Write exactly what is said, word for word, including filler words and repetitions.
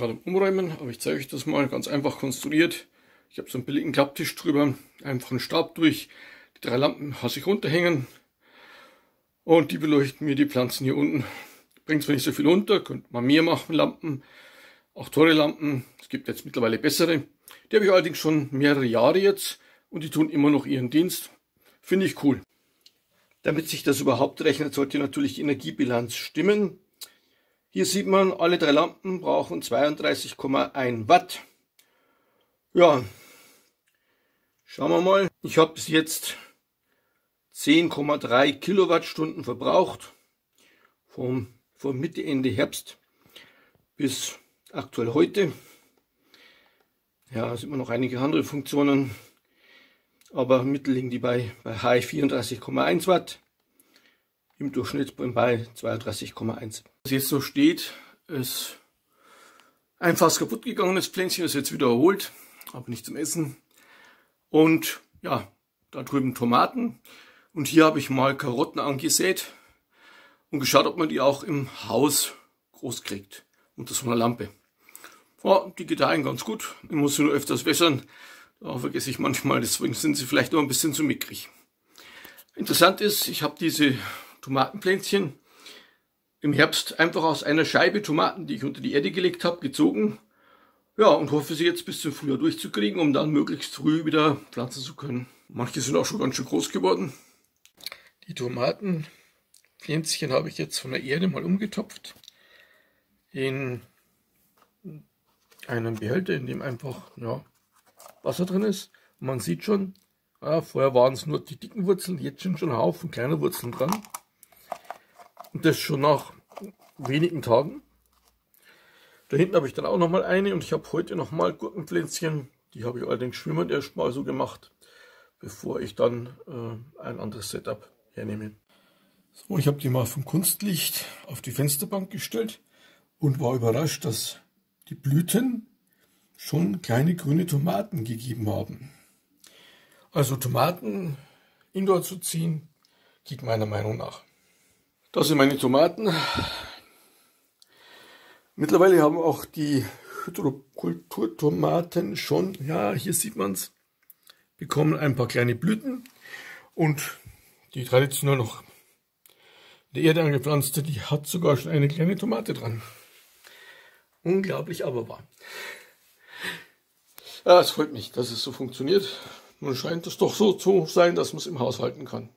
gerade am Umräumen, aber ich zeige euch das mal ganz einfach konstruiert. Ich habe so einen billigen Klapptisch drüber, einfach einen Stab durch, die drei Lampen lasse ich runterhängen und die beleuchten mir die Pflanzen hier unten. Bringt zwar nicht so viel runter, könnte man mehr machen, Lampen, auch teure Lampen, es gibt jetzt mittlerweile bessere. Die habe ich allerdings schon mehrere Jahre jetzt und die tun immer noch ihren Dienst, finde ich cool. Damit sich das überhaupt rechnet, sollte natürlich die Energiebilanz stimmen. Hier sieht man, alle drei Lampen brauchen zweiunddreißig Komma eins Watt. Ja, schauen wir mal. Ich habe bis jetzt zehn Komma drei Kilowattstunden verbraucht. Vom, vom Mitte, Ende Herbst bis aktuell heute. Ja, da sind immer noch einige andere Funktionen. Aber im Mittel liegen die bei, bei High vierunddreißig Komma eins Watt, im Durchschnitt bei zweiunddreißig Komma eins. Was jetzt so steht, ist ein fast kaputt gegangenes Pflänzchen, das jetzt wieder erholt, aber nicht zum Essen. Und ja, da drüben Tomaten. Und hier habe ich mal Karotten angesät und geschaut, ob man die auch im Haus groß kriegt, unter so einer Lampe. Ja, die gedeihen ganz gut, ich muss sie nur öfters wässern. Da vergesse ich manchmal, deswegen sind sie vielleicht noch ein bisschen zu mickrig. Interessant ist, ich habe diese Tomatenpflänzchen im Herbst einfach aus einer Scheibe Tomaten, die ich unter die Erde gelegt habe, gezogen. Ja, und hoffe sie jetzt bis zum Frühjahr durchzukriegen, um dann möglichst früh wieder pflanzen zu können. Manche sind auch schon ganz schön groß geworden. Die Tomatenpflänzchen habe ich jetzt von der Erde mal umgetopft in einen Behälter, in dem einfach, ja, Wasser drin ist. Und man sieht schon, ja, vorher waren es nur die dicken Wurzeln, jetzt sind schon ein Haufen kleiner Wurzeln dran. Und das schon nach wenigen Tagen. Da hinten habe ich dann auch nochmal eine und ich habe heute nochmal Gurkenpflänzchen. Die habe ich allerdings schwimmend erstmal so gemacht, bevor ich dann äh, ein anderes Setup hernehme. So, ich habe die mal vom Kunstlicht auf die Fensterbank gestellt und war überrascht, dass die Blüten schon kleine grüne Tomaten gegeben haben. Also Tomaten indoor zu ziehen, geht meiner Meinung nach. Das sind meine Tomaten. Mittlerweile haben auch die Hydrokultur-Tomaten schon, ja, hier sieht man es, bekommen ein paar kleine Blüten. Und die traditionell noch in der Erde angepflanzte, die hat sogar schon eine kleine Tomate dran. Unglaublich, aber wahr. Ja, es freut mich, dass es so funktioniert. Nun scheint es doch so zu sein, dass man es im Haus halten kann.